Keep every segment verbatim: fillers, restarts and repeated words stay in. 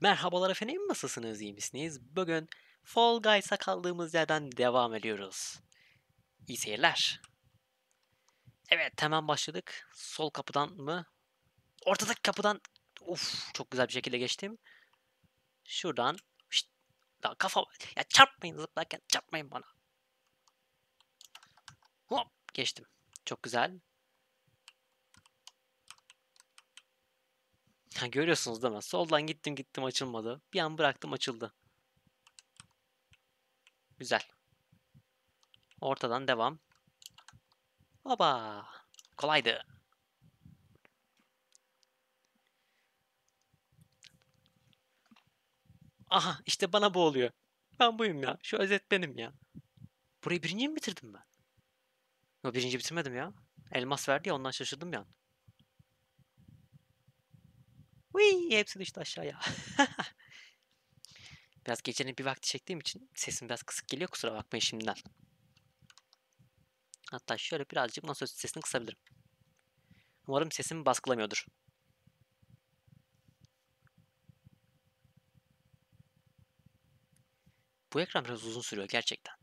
Merhabalar efendim, nasılsınız, iyi misiniz? Bugün Fall Guys'a kaldığımız yerden devam ediyoruz. İyi seyirler. Evet, hemen başladık. Sol kapıdan mı? Ortadaki kapıdan. Of, çok güzel bir şekilde geçtim. Şuradan. Şşt, daha kafa. Ya çarpmayın zıplarken, çarpmayın bana. Hop, geçtim. Çok güzel. Ha, görüyorsunuz değil mi? Soldan gittim gittim açılmadı. Bir an bıraktım, açıldı. Güzel. Ortadan devam. Baba. Kolaydı. Aha, işte bana bu oluyor. Ben buyum ya. Şu özet benim ya. Burayı birinciyi mi bitirdim ben? Yo, birinci bitirmedim ya. Elmas verdi ya, ondan şaşırdım ya. Uy, hepsi düştü aşağıya. Biraz gecenin bir vakti çektiğim için sesim biraz kısık geliyor, kusura bakmayın şimdiden. Hatta şöyle birazcık nasıl sesini kısabilirim. Umarım sesimi baskılamıyordur. Bu ekran biraz uzun sürüyor gerçekten.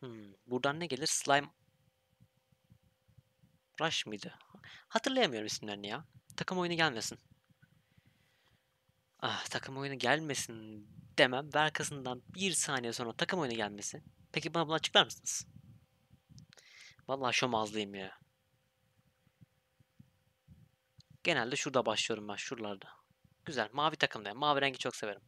Hmm, buradan ne gelir? Slime Rush mıydı? Hatırlayamıyorum isimlerini ya. Takım oyunu gelmesin. Ah, takım oyunu gelmesin demem ve arkasından bir saniye sonra takım oyunu gelmesi. Peki bana bunu açıklar mısınız? Vallahi şomazlıyım ya. Genelde şurada başlıyorum ben, şuralarda. Güzel, mavi takımda. Mavi rengi çok severim.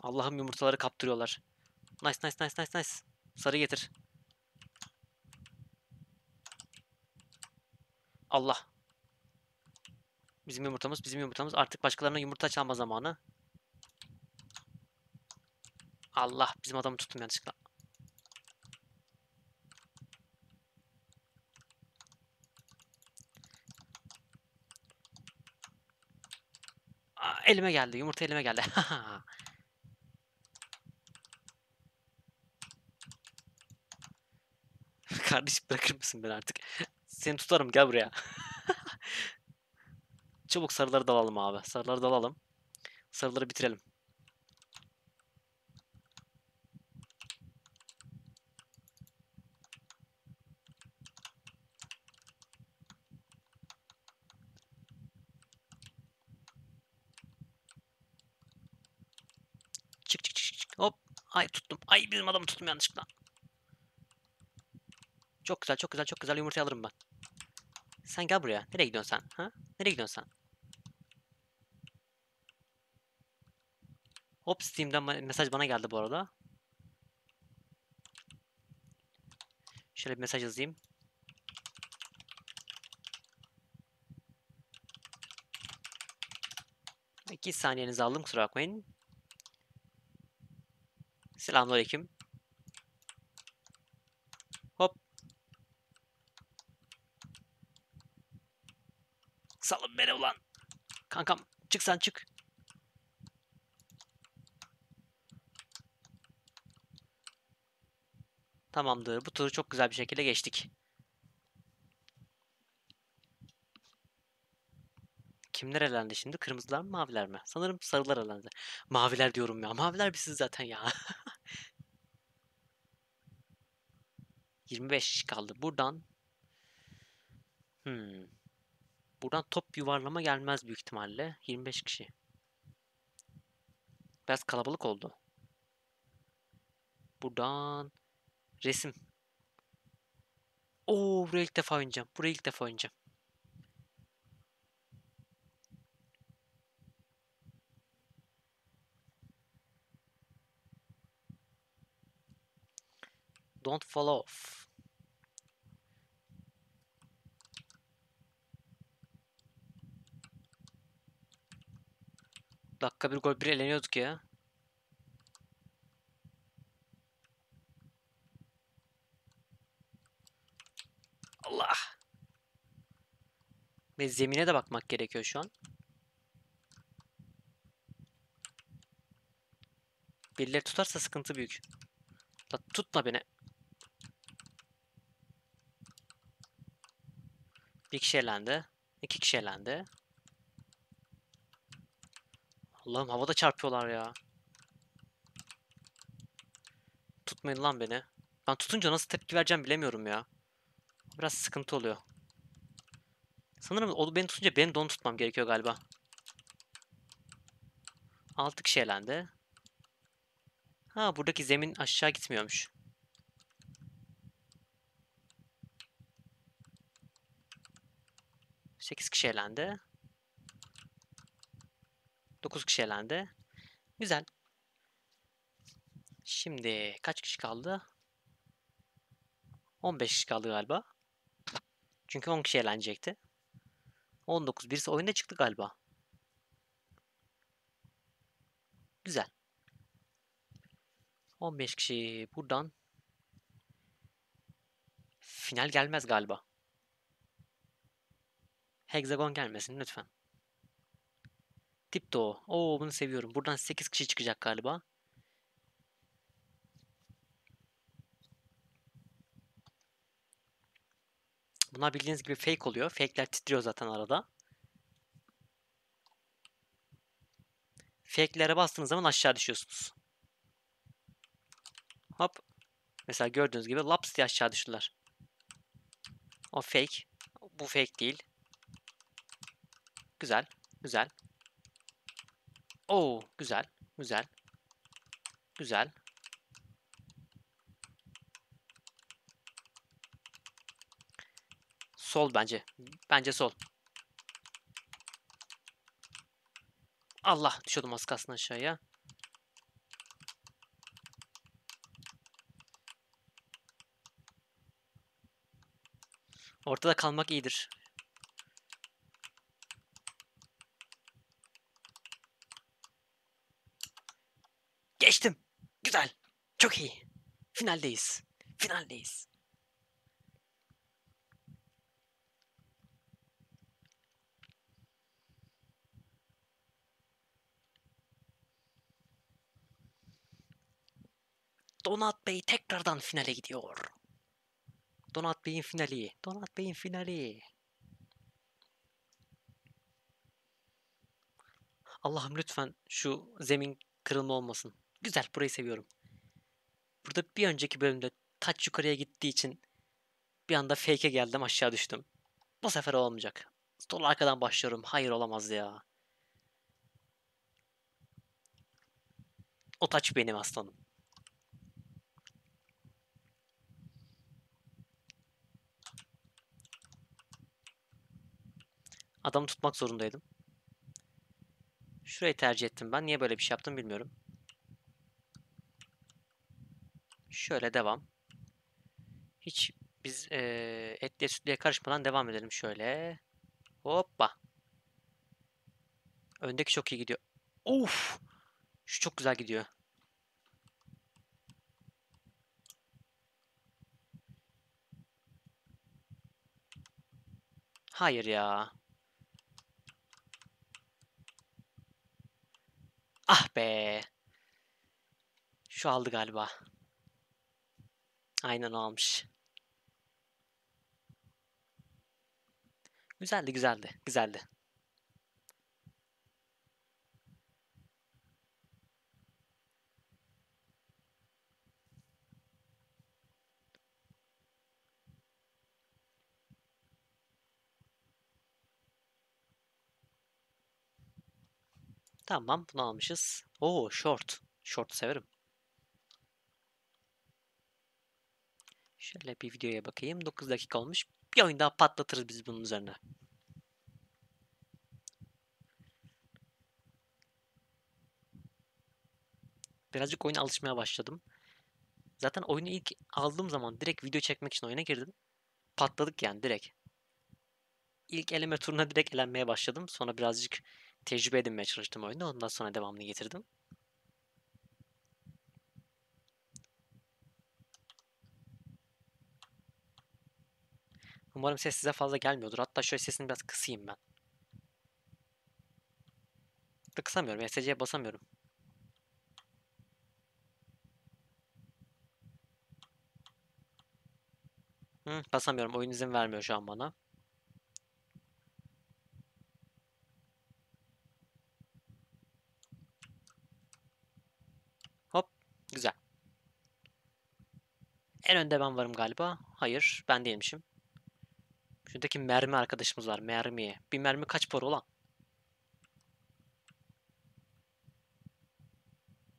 Allah'ım, yumurtaları kaptırıyorlar. Nice nice nice nice nice. Sarı getir. Allah. Bizim yumurtamız, bizim yumurtamız. Artık başkalarına yumurta çalma zamanı. Allah, bizim adamı tuttum yanlışlıkla. Aa, elime geldi, yumurta elime geldi. Haha. Kardeşim, bırakır mısın beni artık? Seni tutarım, gel buraya. Çabuk sarıları dalalım abi. Sarıları dalalım. Sarıları bitirelim. Çık çık çık çık. Hop. Ay, tuttum. Ay, bizim adamı tuttum yanlışlıkla. Çok güzel, çok güzel, çok güzel. Yumurta alırım ben. Sen gel buraya. Nereye gidiyorsun sen? Ha? Nereye gidiyorsun sen? Hop, Steam'den mesaj bana geldi bu arada. Şöyle bir mesaj yazayım. İki saniyenizi aldım, kusura bakmayın. Selamünaleyküm. Salın beni ulan. Kankam, çık sen, çık. Tamamdır. Bu turu çok güzel bir şekilde geçtik. Kimler elendi şimdi? Kırmızılar mı, maviler mi? Sanırım sarılar elendi. Maviler diyorum ya. Maviler biziz zaten ya. yirmi beş kaldı. Buradan. Hmm. Buradan top yuvarlama gelmez büyük ihtimalle. yirmi beş kişi. Biraz kalabalık oldu. Buradan resim. Oo, buraya ilk defa oynayacağım. Buraya ilk defa oynayacağım. Don't fall off. Dakika bir gol bir eleniyorduk ya. Allah. Ve zemine de bakmak gerekiyor şu an. Birileri tutarsa sıkıntı büyük. La tutma beni. Bir kişi elendi. İki kişi elendi. Allah'ım havada çarpıyorlar ya. Tutmayın lan beni. Ben tutunca nasıl tepki vereceğim bilemiyorum ya. Biraz sıkıntı oluyor. Sanırım o beni tutunca benim de onu tutmam gerekiyor galiba. Altı kişi elendi. Ha, buradaki zemin aşağı gitmiyormuş. sekiz kişi elendi. dokuz kişi elendi. Güzel. Şimdi kaç kişi kaldı? on beş kişi kaldı galiba. Çünkü on kişi eğlenecekti. on dokuz. Birisi oyuna çıktı galiba. Güzel. on beş kişi buradan. Final gelmez galiba. Hexagon gelmesin lütfen. Tiptoe. Oo, bunu seviyorum. Buradan sekiz kişi çıkacak galiba. Bunlar bildiğiniz gibi fake oluyor. Fake'ler titriyor zaten arada. Fake'lere bastığınız zaman aşağı düşüyorsunuz. Hop. Mesela gördüğünüz gibi laps diye aşağı düştüler. O fake. Bu fake değil. Güzel. Güzel. Oo, güzel. Güzel. Güzel. Sol bence. Bence sol. Allah, düşüyordum az kalsın aşağıya. Ortada kalmak iyidir. Geçtim. Güzel. Çok iyi. Finaldeyiz. Finaldeyiz. Donut Bey tekrardan finale gidiyor. Donut Bey'in finali. Donut Bey'in finali. Allah'ım lütfen şu zemin kırılma olmasın. Güzel, burayı seviyorum. Burada bir önceki bölümde taç yukarıya gittiği için bir anda fake'e geldim, aşağı düştüm. Bu sefer olmayacak. Sol arkadan başlıyorum. Hayır, olamaz ya. O taç benim aslanım. Adamı tutmak zorundaydım. Şurayı tercih ettim ben. Niye böyle bir şey yaptım bilmiyorum. Şöyle devam. Hiç biz e, etliye sütliye karışmadan devam edelim şöyle. Hoppa. Öndeki çok iyi gidiyor. Of! Şu çok güzel gidiyor. Hayır ya. Ah be. Şu aldı galiba. Aynen almış. Güzeldi, güzeldi, güzeldi. Tamam, bunu almışız. Oo, short. Short severim. Şöyle bir videoya bakayım. dokuz dakika olmuş. Bir oyun daha patlatırız biz bunun üzerine. Birazcık oyuna alışmaya başladım. Zaten oyunu ilk aldığım zaman direkt video çekmek için oyuna girdim. Patladık yani direkt. İlk eleme turuna direkt elenmeye başladım. Sonra birazcık tecrübe edinmeye çalıştım oyunu. Ondan sonra devamını getirdim. Umarım ses size fazla gelmiyordur. Hatta şöyle sesini biraz kısayım ben. Kısamıyorum. E S C'ye basamıyorum. Hı, basamıyorum. Oyun izin vermiyor şu an bana. Hop. Güzel. En önde ben varım galiba. Hayır. Ben değilmişim. Şuradaki mermi arkadaşımız var. Mermiye. Bir mermi kaç para ulan?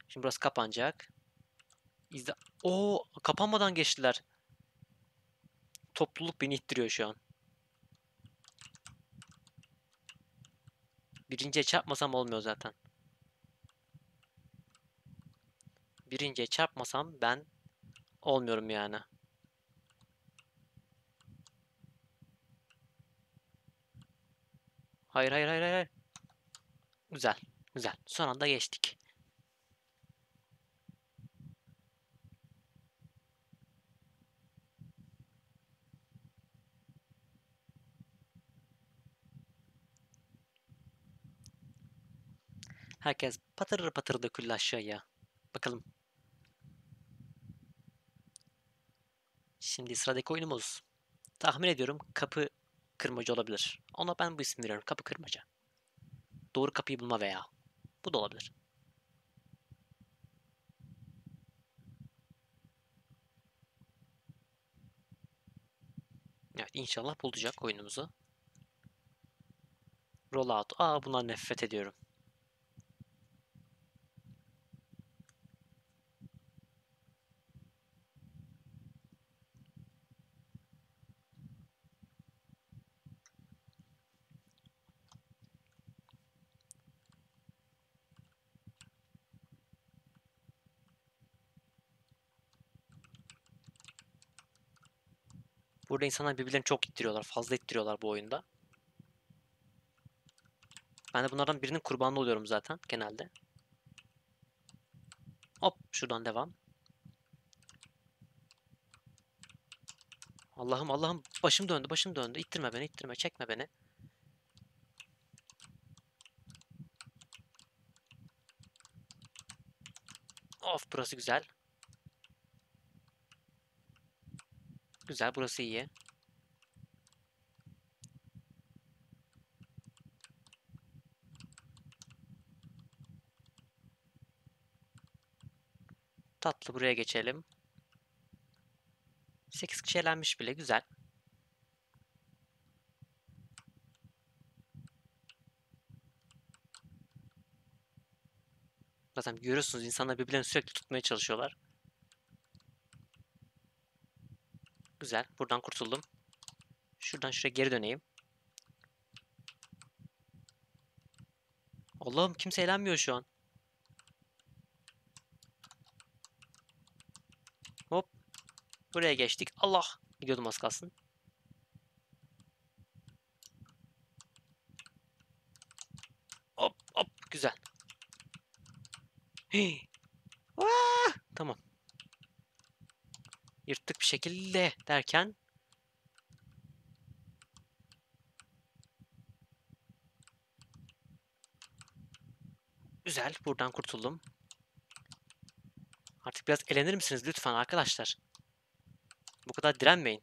Şimdi burası kapanacak. İzle... Oo, kapanmadan geçtiler. Topluluk beni ittiriyor şu an. Birinciye çarpmasam olmuyor zaten. Birinciye çarpmasam ben olmuyorum yani. Hayır hayır hayır hayır. Güzel. Güzel. Son anda geçtik. Herkes patırır patır döküldü aşağıya. Bakalım. Şimdi sıradaki oyunumuz. Tahmin ediyorum kapı kırmaca olabilir. Ona ben bu ismi veriyorum. Kapı kırmaca. Doğru kapıyı bulma veya. Bu da olabilir. Evet, inşallah bulacak oyunumuzu. Rollout. Aa, buna nefret ediyorum. Burada insanlar birbirlerini çok ittiriyorlar. Fazla ittiriyorlar bu oyunda. Ben de bunlardan birinin kurbanı oluyorum zaten genelde. Hop şuradan devam. Allah'ım Allah'ım başım döndü başım döndü. İttirme beni ittirme çekme beni. Of burası güzel. Güzel, burası iyi. Tatlı, buraya geçelim. sekiz kişi elenmiş bile, güzel. Zaten görüyorsunuz, insanlar birbirlerini sürekli tutmaya çalışıyorlar. Güzel. Buradan kurtuldum. Şuradan şuraya geri döneyim. Allah'ım kimse eğlenmiyor şu an. Hop. Buraya geçtik. Allah. Gidiyordum az kalsın. Hop hop. Güzel. Hii. Vaa! Tamam. Yırttık bir şekilde derken güzel buradan kurtuldum. Artık biraz eğlenir misiniz lütfen arkadaşlar? Bu kadar direnmeyin.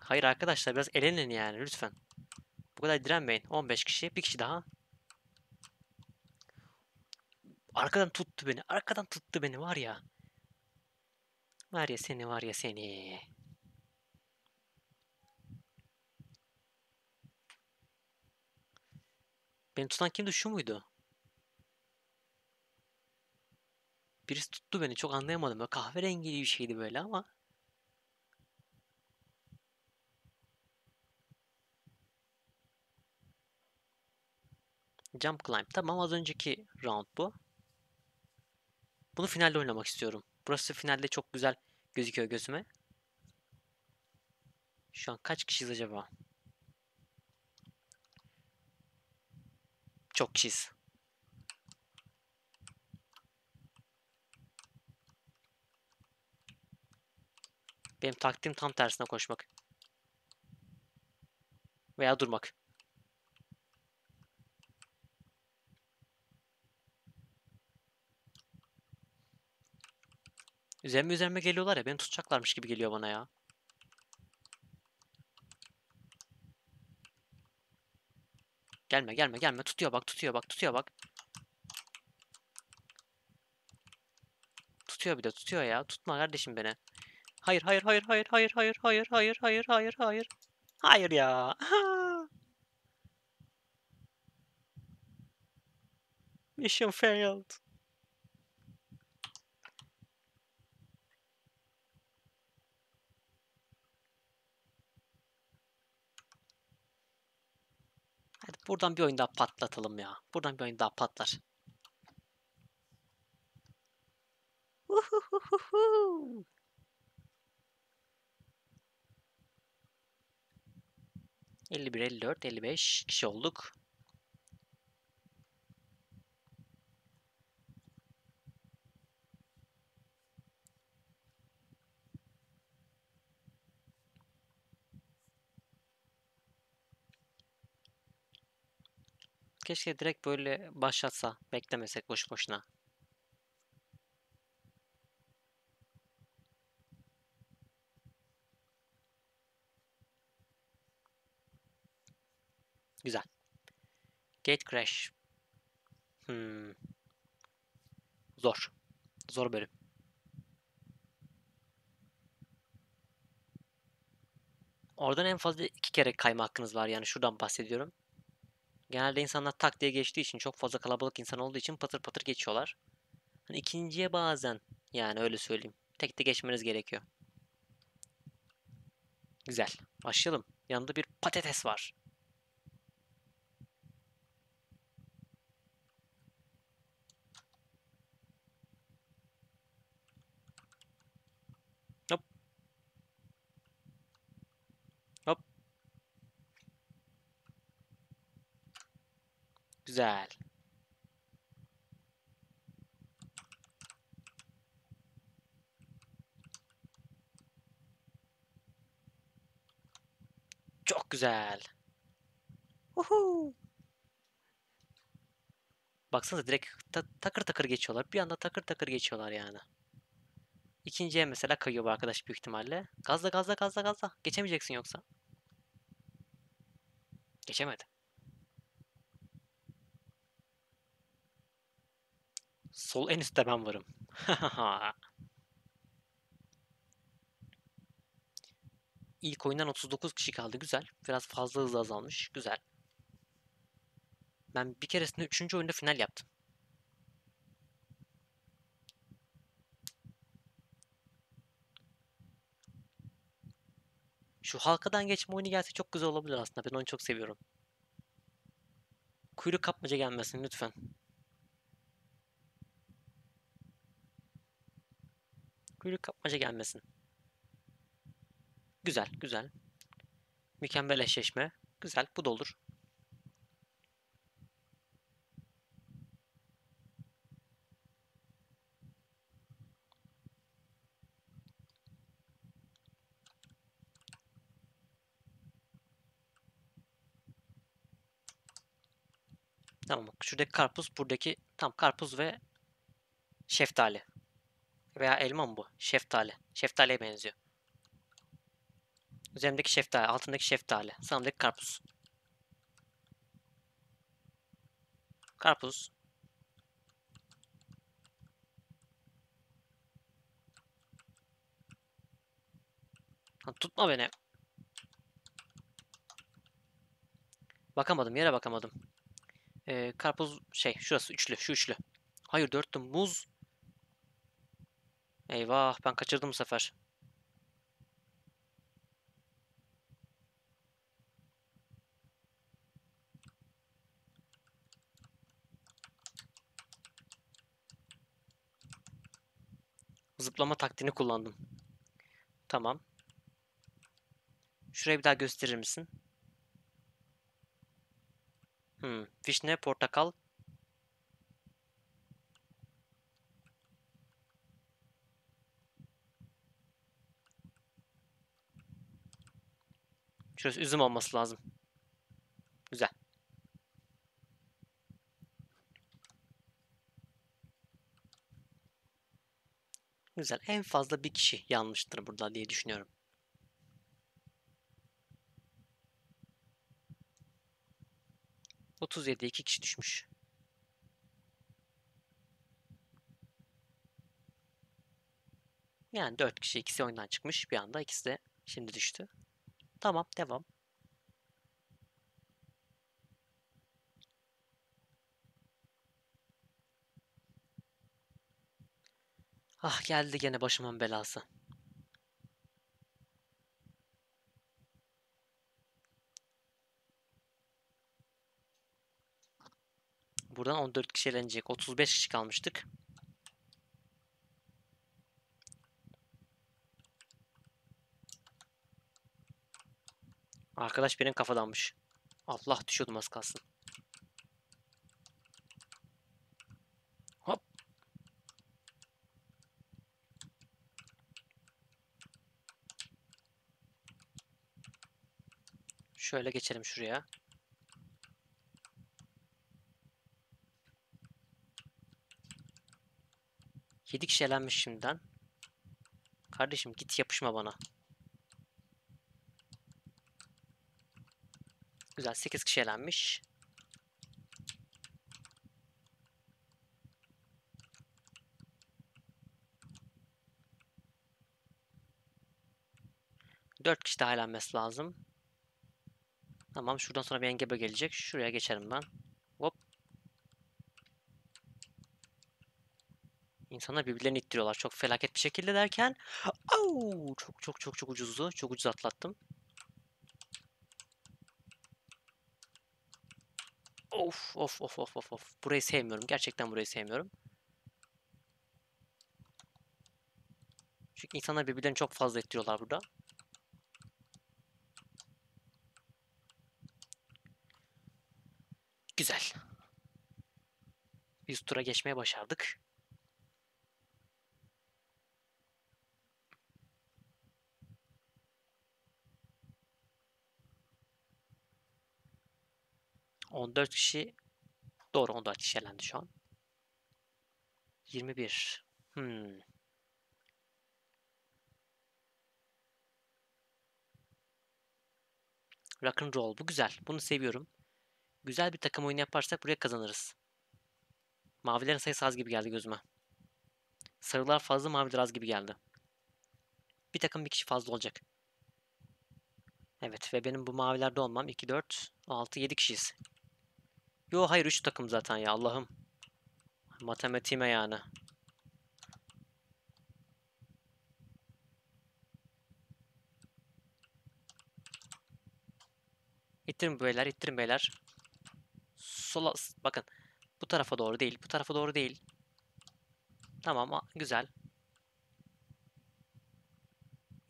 Hayır arkadaşlar biraz eğlenin yani lütfen. Bu kadar direnmeyin. on beş kişi, bir kişi daha. Arkadan tuttu beni. Arkadan tuttu beni var ya. Var ya seni var ya seni. Beni tutan kimdi? Şu muydu? Birisi tuttu beni. Çok anlayamadım. Böyle kahverengi bir şeydi böyle ama. Jump climb. Tamam az önceki round bu. Bunu finalde oynamak istiyorum. Burası finalde çok güzel gözüküyor gözüme. Şu an kaç kişiyiz acaba? Çok kişiyiz. Benim taktiğim tam tersine koşmak. Veya durmak. Üzerime üzerime geliyorlar ya, beni tutacaklarmış gibi geliyor bana ya. Gelme gelme gelme, tutuyor bak, tutuyor bak, tutuyor bak. Tutuyor bir de, tutuyor ya. Tutma kardeşim beni. Hayır hayır hayır hayır hayır hayır hayır hayır hayır hayır hayır. Hayır ya. Mission failed. Hadi buradan bir oyun daha patlatalım ya. Buradan bir oyun daha patlar. Uhuhuhuhu. elli bir, elli dört, elli beş kişi olduk. Keşke direkt böyle başlatsa, beklemesek boş boşuna. Güzel. Gate Crash. Hmm. Zor. Zor bölüm. Oradan en fazla iki kere kayma hakkınız var. Yani şuradan bahsediyorum. Genelde insanlar tak diye geçtiği için, çok fazla kalabalık insan olduğu için patır patır geçiyorlar. Hani ikinciye bazen, yani öyle söyleyeyim, tek de geçmeniz gerekiyor. Güzel. Başlayalım. Yanında bir patates var. Güzel. Çok güzel. Uhu. Baksanıza direkt ta takır takır geçiyorlar. Bir anda takır takır geçiyorlar yani. İkinciye mesela kayıyor bu arkadaş büyük ihtimalle. Gazla gazla gazla gazla. Geçemeyeceksin yoksa. Geçemedi. Sol en üstte ben varım. İlk oyundan otuz dokuz kişi kaldı. Güzel. Biraz fazla hızlı azalmış. Güzel. Ben bir keresinde üçüncü oyunda final yaptım. Şu halkadan geçme oyunu gelse çok güzel olabilir aslında. Ben onu çok seviyorum. Kuyruk kapmaca gelmesin lütfen. Kuyruk kapmaca gelmesin. Güzel, güzel. Mükemmel eşleşme. Güzel, bu da olur. Tamam, şuradaki karpuz, buradaki tam karpuz ve şeftali. Veya elma mı bu? Şeftali. Şeftaliye benziyor. Üzerimdeki şeftali, altındaki şeftali, sağımdaki karpuz. Karpuz. Ha, tutma beni. Bakamadım, yere bakamadım. Ee, karpuz şey, şurası üçlü, şu üçlü. Hayır, dörtlü muz. Eyvah, ben kaçırdım bu sefer. Zıplama taktiğini kullandım. Tamam. Şuraya bir daha gösterir misin? Hmm, vişne, portakal. Şurası üzüm olması lazım. Güzel. güzel. En fazla bir kişi yanlıştır burada diye düşünüyorum. otuz yedi'ye iki kişi düşmüş. Yani dört kişi, ikisi oyundan çıkmış bir anda, ikisi de şimdi düştü. Tamam, devam. Ah, geldi gene başımın belası. Buradan on dört kişi elenecek. otuz beş kişi kalmıştık. Arkadaş benim kafadanmış. Allah, düşüyordum az kalsın. Hop. Şöyle geçelim şuraya. yedi kişi elenmiş şimdiden. Kardeşim git yapışma bana. Güzel, sekiz kişi elenmiş. dört kişi daha elenmesi lazım. Tamam, şuradan sonra bir engebe gelecek. Şuraya geçerim ben. Hop. İnsanlar birbirlerini ittiriyorlar çok felaket bir şekilde derken. Au! Çok çok çok çok ucuzdu. Çok ucuz atlattım. Of of of of of of. Burayı sevmiyorum. Gerçekten burayı sevmiyorum. Çünkü insanlar birbirlerini çok fazla ettiriyorlar burada. Güzel. Biz tura geçmeye başardık. on dört kişi, doğru, on dört kişi elendi şu an. yirmi bir. Hmm. Rock'n'Roll, bu güzel. Bunu seviyorum. Güzel bir takım oyunu yaparsak buraya kazanırız. Mavilerin sayısı az gibi geldi gözüme. Sarılar fazla, maviler az gibi geldi. Bir takım bir kişi fazla olacak. Evet ve benim bu mavilerde olmam. iki, dört, altı, yedi kişiyiz. Yo hayır, üç takım zaten ya, Allah'ım. Matematiğime yani. İttirin beyler, ittirin beyler. Sola, bakın. Bu tarafa doğru değil, bu tarafa doğru değil. Tamam, güzel.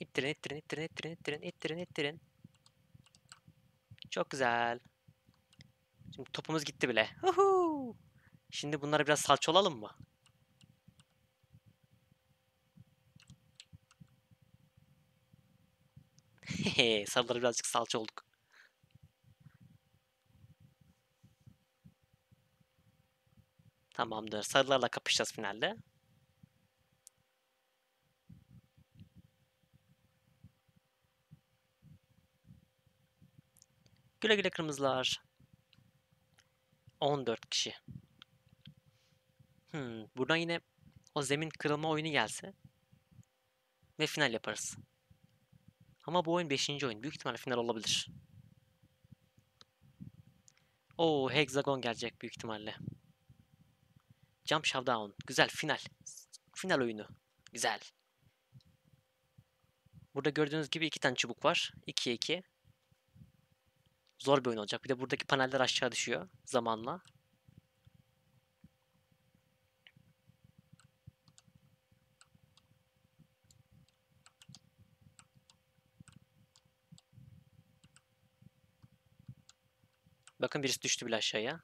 İttirin, ittirin, ittirin, ittirin, ittirin, ittirin, ittirin. Çok güzel. Şimdi topumuz gitti bile. Uhu! Şimdi bunlara biraz salça olalım mı? Hehe, sarılara birazcık salça olduk. Tamamdır. Sarılarla kapışacağız finalde. Güle güle kırmızılar. on dört kişi. Hmm, buradan yine o zemin kırılma oyunu gelse ve final yaparız. Ama bu oyun beşinci oyun. Büyük ihtimalle final olabilir. Oo, Hexagon gelecek büyük ihtimalle. Jump Shutdown. Güzel, final. Final oyunu. Güzel. Burada gördüğünüz gibi iki tane çubuk var. ikiye iki. Zor bir oyun olacak. Bir de buradaki paneller aşağı düşüyor zamanla. Bakın birisi düştü bile aşağıya.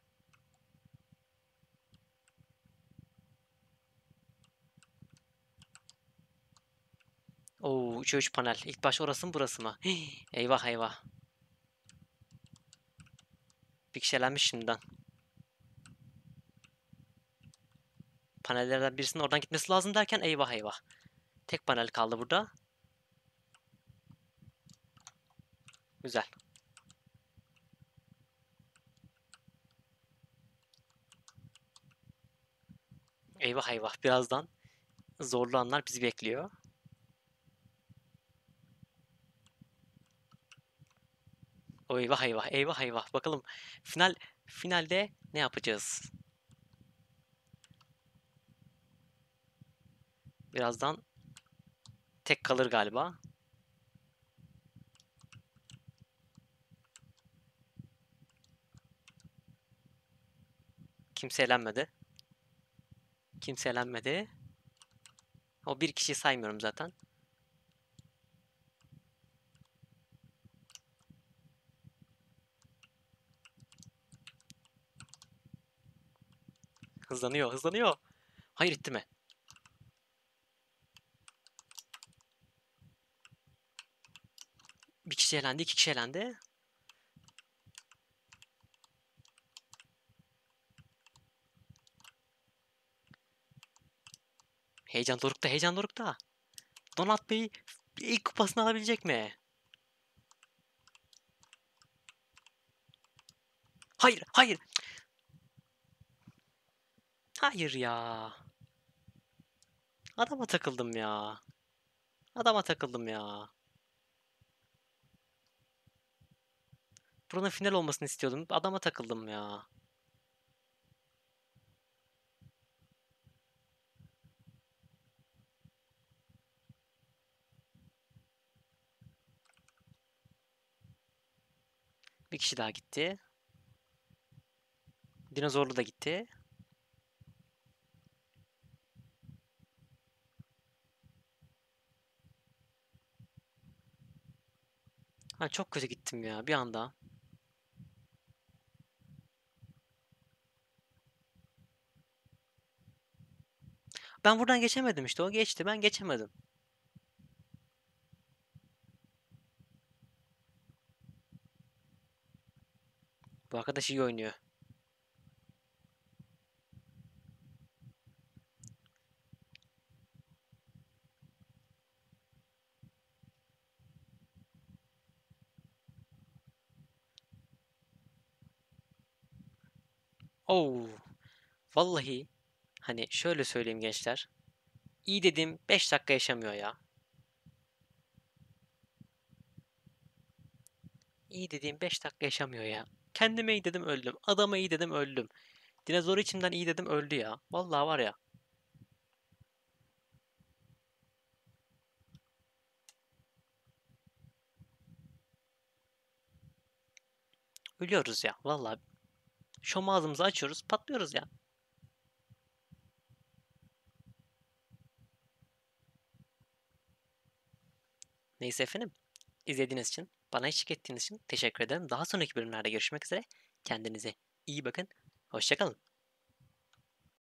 Oo, üçe üç panel. İlk başta orası mı burası mı? Hii, eyvah eyvah. Bir kişi elenmiş şimdiden. Panellerden birisinin oradan gitmesi lazım derken eyvah eyvah. Tek panel kaldı burada. Güzel. Eyvah eyvah. Birazdan zorlu anlar bizi bekliyor. Eyvah eyvah. Eyvah eyvah. Bakalım final finalde ne yapacağız? Birazdan tek kalır galiba. Kimse elenmedi. Kimse elenmedi. O bir kişiyi saymıyorum zaten. Hızlanıyor, hızlanıyor. Hayır, itti mi? Bir kişi elendi, iki kişi elendi. Heyecan dorukta, heyecan dorukta. Donut Bey ilk kupasını alabilecek mi? Hayır, hayır. Hayır ya. Adama takıldım ya. Adama takıldım ya. Buranın final olmasını istiyordum. Adama takıldım ya. Bir kişi daha gitti. Dinozorlu da gitti. Ha, çok kötü gittim ya bir anda. Ben buradan geçemedim işte. O geçti. Ben geçemedim. Bu arkadaş iyi oynuyor. Oh. Vallahi hani şöyle söyleyeyim gençler. İyi dedim beş dakika yaşamıyor ya. İyi dediğim beş dakika yaşamıyor ya. Kendime iyi dedim öldüm. Adama iyi dedim öldüm. Dinozor içimden iyi dedim öldü ya. Vallahi var ya. Ölüyoruz ya. Vallahi. Şom ağzımızı açıyoruz. Patlıyoruz ya. Neyse efendim. İzlediğiniz için, bana eşlik ettiğiniz için teşekkür ederim. Daha sonraki bölümlerde görüşmek üzere. Kendinize iyi bakın. Hoşça kalın.